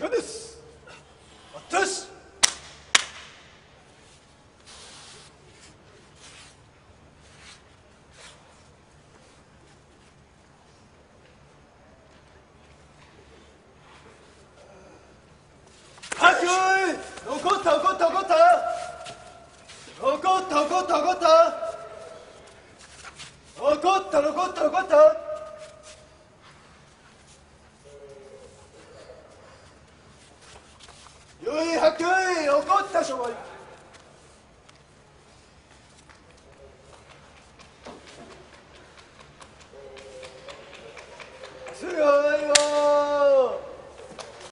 よい白衣怒ったしょうがない。